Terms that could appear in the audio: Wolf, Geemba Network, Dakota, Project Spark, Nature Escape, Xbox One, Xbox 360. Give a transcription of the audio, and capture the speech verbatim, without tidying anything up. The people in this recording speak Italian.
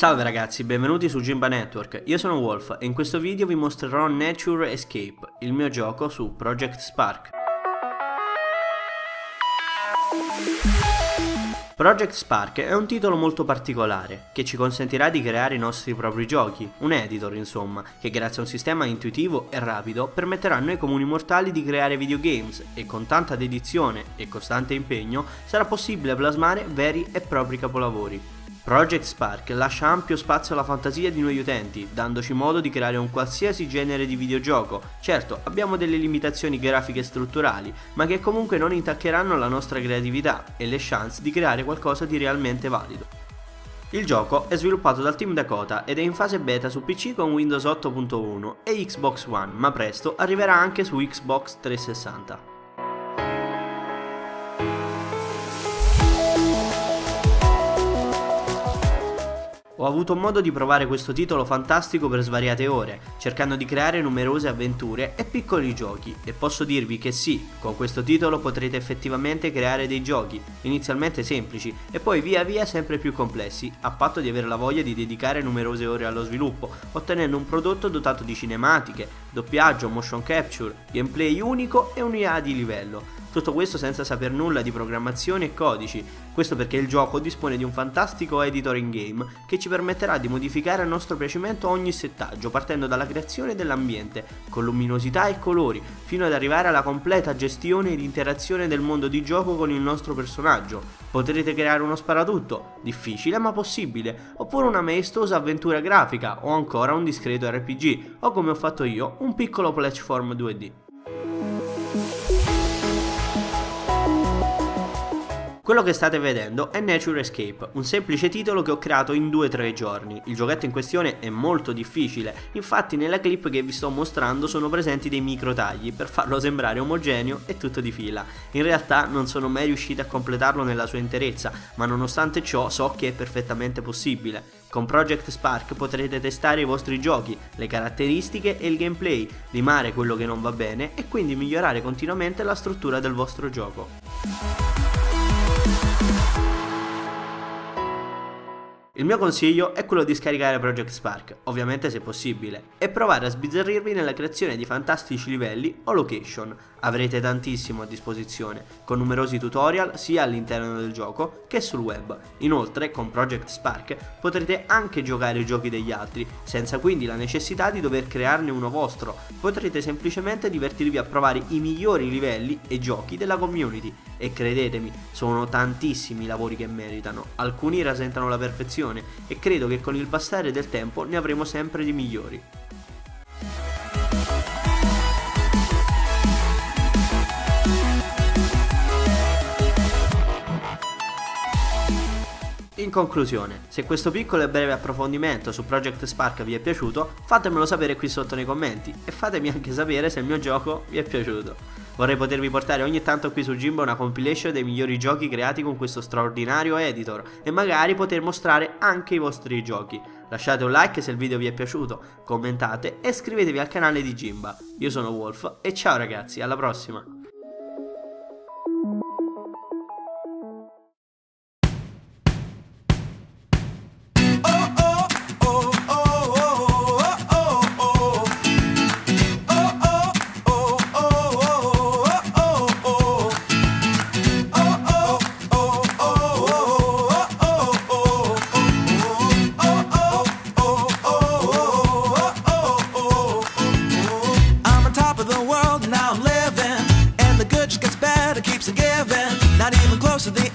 Salve ragazzi, benvenuti su Geemba Network, io sono Wolf e in questo video vi mostrerò Nature Escape, il mio gioco su Project Spark. Project Spark è un titolo molto particolare, che ci consentirà di creare i nostri propri giochi, un editor insomma, che grazie a un sistema intuitivo e rapido permetterà a noi comuni mortali di creare videogames e con tanta dedizione e costante impegno sarà possibile plasmare veri e propri capolavori. Project Spark lascia ampio spazio alla fantasia di noi utenti, dandoci modo di creare un qualsiasi genere di videogioco. Certo, abbiamo delle limitazioni grafiche e strutturali, ma che comunque non intaccheranno la nostra creatività e le chance di creare qualcosa di realmente valido. Il gioco è sviluppato dal team Dakota ed è in fase beta su P C con Windows otto punto uno e Xbox One, ma presto arriverà anche su Xbox trecentosessanta. Ho avuto modo di provare questo titolo fantastico per svariate ore, cercando di creare numerose avventure e piccoli giochi, e posso dirvi che sì, con questo titolo potrete effettivamente creare dei giochi, inizialmente semplici e poi via via sempre più complessi, a patto di aver la voglia di dedicare numerose ore allo sviluppo, ottenendo un prodotto dotato di cinematiche, doppiaggio, motion capture, gameplay unico e un'I A di livello. Tutto questo senza saper nulla di programmazione e codici, questo perché il gioco dispone di un fantastico editor in game che ci permetterà di modificare a nostro piacimento ogni settaggio partendo dalla creazione dell'ambiente, con luminosità e colori, fino ad arrivare alla completa gestione ed interazione del mondo di gioco con il nostro personaggio. Potrete creare uno sparatutto, difficile ma possibile, oppure una maestosa avventura grafica o ancora un discreto R P G o, come ho fatto io, un piccolo platform due D. Quello che state vedendo è Nature Escape, un semplice titolo che ho creato in due tre giorni. Il giochetto in questione è molto difficile, infatti nella clip che vi sto mostrando sono presenti dei micro tagli per farlo sembrare omogeneo e tutto di fila. In realtà non sono mai riuscito a completarlo nella sua interezza, ma nonostante ciò so che è perfettamente possibile. Con Project Spark potrete testare i vostri giochi, le caratteristiche e il gameplay, limare quello che non va bene e quindi migliorare continuamente la struttura del vostro gioco. Il mio consiglio è quello di scaricare Project Spark, ovviamente se possibile, e provare a sbizzarrirvi nella creazione di fantastici livelli o location. Avrete tantissimo a disposizione, con numerosi tutorial sia all'interno del gioco che sul web. Inoltre, con Project Spark potrete anche giocare i giochi degli altri, senza quindi la necessità di dover crearne uno vostro. Potrete semplicemente divertirvi a provare i migliori livelli e giochi della community. E credetemi, sono tantissimi i lavori che meritano, alcuni rasentano la perfezione, e credo che con il passare del tempo ne avremo sempre di migliori. In conclusione, se questo piccolo e breve approfondimento su Project Spark vi è piaciuto, fatemelo sapere qui sotto nei commenti e fatemi anche sapere se il mio gioco vi è piaciuto. Vorrei potervi portare ogni tanto qui su Geemba una compilation dei migliori giochi creati con questo straordinario editor e magari poter mostrare anche i vostri giochi. Lasciate un like se il video vi è piaciuto, commentate e iscrivetevi al canale di Geemba. Io sono Wolf e ciao ragazzi, alla prossima! So the